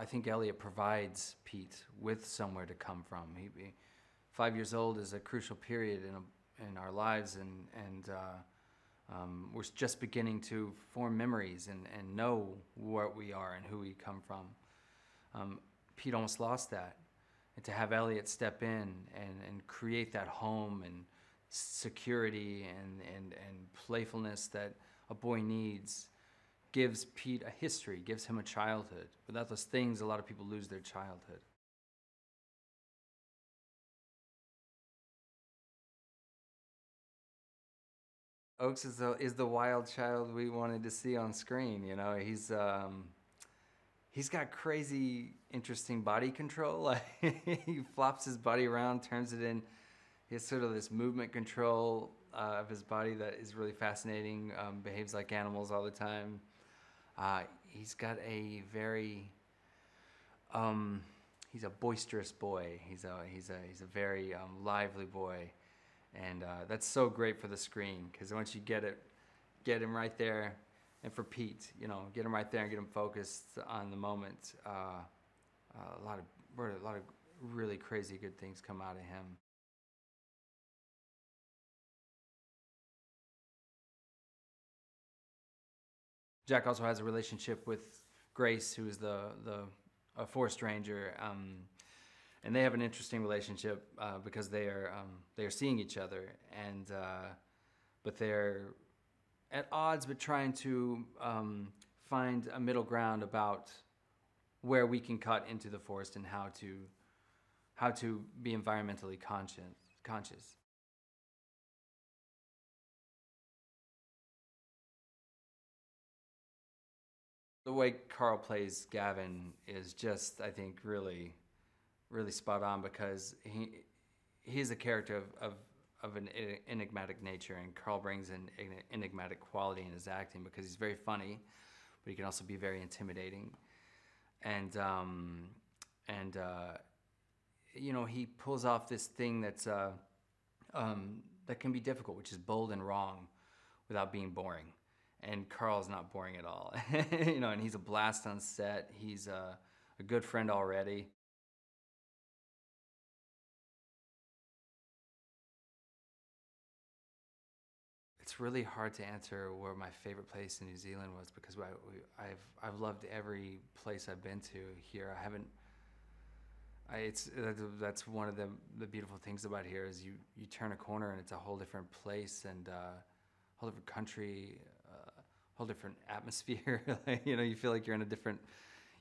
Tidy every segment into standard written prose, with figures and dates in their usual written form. I think Elliot provides Pete with somewhere to come from. He 5 years old is a crucial period in our lives, and we're just beginning to form memories and know what we are and who we come from. Pete almost lost that, and to have Elliot step in and create that home and security and playfulness that a boy needs gives Pete a history, gives him a childhood. Without those things, a lot of people lose their childhood. Oaks is the wild child we wanted to see on screen. You know, he's got crazy, interesting body control. He flops his body around, turns it in. He has sort of this movement control of his body that is really fascinating. Behaves like animals all the time. He's got a very, he's a boisterous boy. He's a very lively boy. And that's so great for the screen, because once you get him right there, and for Pete, you know, get him right there and get him focused on the moment. A lot of really crazy good things come out of him. Jack also has a relationship with Grace, who is a forest ranger. And they have an interesting relationship because they are seeing each other, and but they're at odds, but trying to find a middle ground about where we can cut into the forest and how to be environmentally conscious. The way Carl plays Gavin is just, I think, really spot on, because he's a character of an enigmatic nature, and Carl brings an enigmatic quality in his acting because he's very funny, but he can also be very intimidating. And you know, he pulls off this thing that's, that can be difficult, which is bold and wrong without being boring. And Carl's not boring at all. You know, and he's a blast on set. He's a good friend already. It's really hard to answer where my favorite place in New Zealand was, because I've loved every place I've been to here. I haven't. That's one of the beautiful things about here is you turn a corner and it's a whole different place, and a whole different country, a whole different atmosphere. You know, you feel like you're in a different.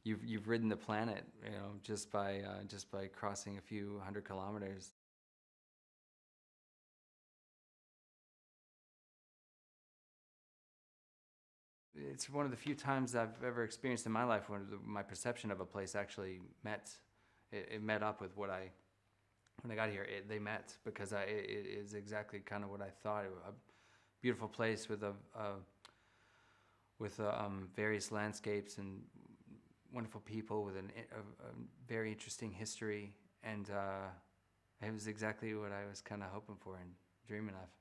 You've ridden the planet, you know, just by crossing a few hundred kilometers. It's one of the few times I've ever experienced in my life when my perception of a place actually met up with what I, when I got here, they met, because it is exactly kind of what I thought. A beautiful place with various landscapes and wonderful people with a very interesting history, and it was exactly what I was kind of hoping for and dreaming of.